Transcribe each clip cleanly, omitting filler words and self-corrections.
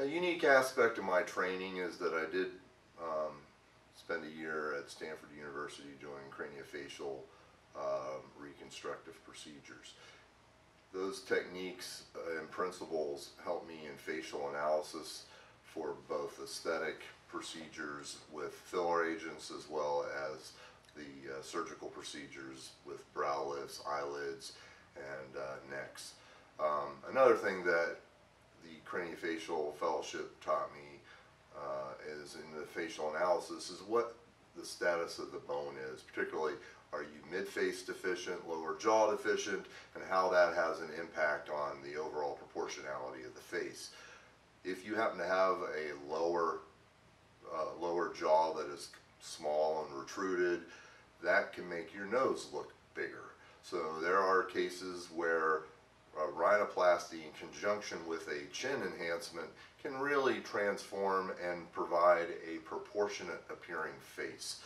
A unique aspect of my training is that I did spend a year at Stanford University doing craniofacial reconstructive procedures. Those techniques and principles help me in facial analysis for both aesthetic procedures with filler agents as well as the surgical procedures with brow lifts, eyelids, and necks. Another thing that the Craniofacial Fellowship taught me is in the facial analysis is what the status of the bone is, particularly are you mid-face deficient, lower jaw deficient, and how that has an impact on the overall proportionality of the face. If you happen to have a lower jaw that is small and retruded, that can make your nose look bigger. So there are cases where a rhinoplasty in conjunction with a chin enhancement can really transform and provide a proportionate appearing face.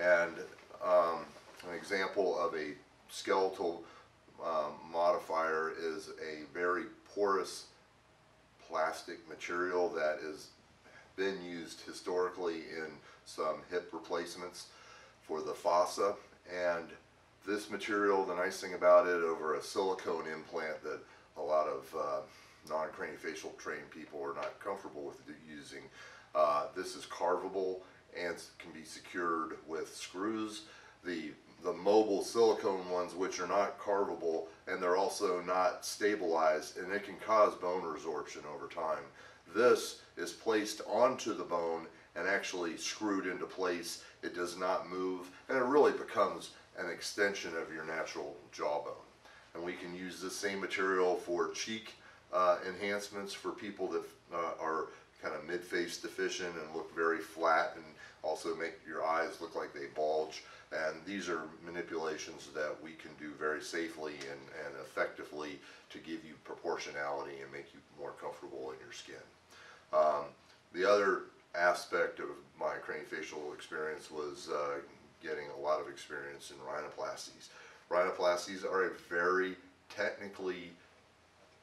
And an example of a skeletal modifier is a very porous plastic material that has been used historically in some hip replacements for the fossa, and this material, the nice thing about it over a silicone implant that a lot of non-craniofacial trained people are not comfortable with using, this is carvable and can be secured with screws. The mobile silicone ones, which are not carvable and they're also not stabilized, and it can cause bone resorption over time. This is placed onto the bone and actually screwed into place. It does not move, and it really becomes an extension of your natural jawbone. And we can use the same material for cheek enhancements for people that are kind of mid-face deficient and look very flat, and also make your eyes look like they bulge. And these are manipulations that we can do very safely and effectively to give you proportionality and make you more comfortable in your skin. The other aspect of my craniofacial experience was getting a lot of experience in rhinoplasties. Rhinoplasties are a very technically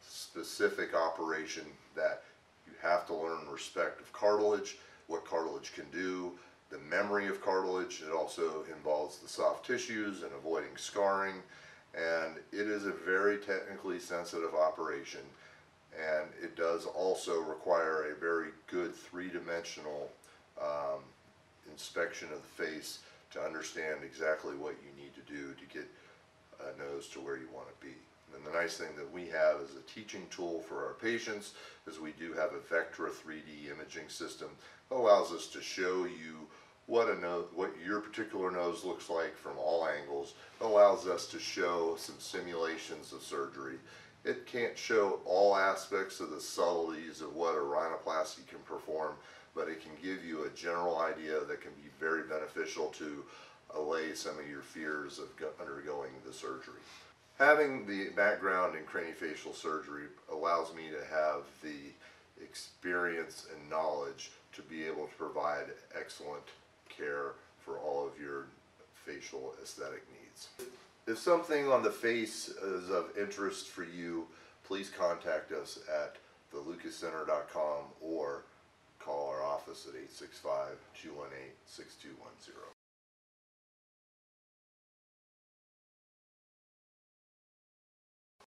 specific operation that you have to learn respect of cartilage, what cartilage can do, the memory of cartilage. It also involves the soft tissues and avoiding scarring, and it is a very technically sensitive operation, and it does also require a very good three-dimensional inspection of the face to understand exactly what you need to do to get a nose to where you want to be. And the nice thing that we have as a teaching tool for our patients is we do have a Vectra 3D imaging system that allows us to show you what your particular nose looks like from all angles. It allows us to show some simulations of surgery. It can't show all aspects of the subtleties of what a rhinoplasty can perform, but it can give you a general idea that can be very beneficial to allay some of your fears of undergoing the surgery. Having the background in craniofacial surgery allows me to have the experience and knowledge to be able to provide excellent care for all of your facial aesthetic needs. If something on the face is of interest for you, please contact us at thelucascenter.com or call our office at 865-218-6210.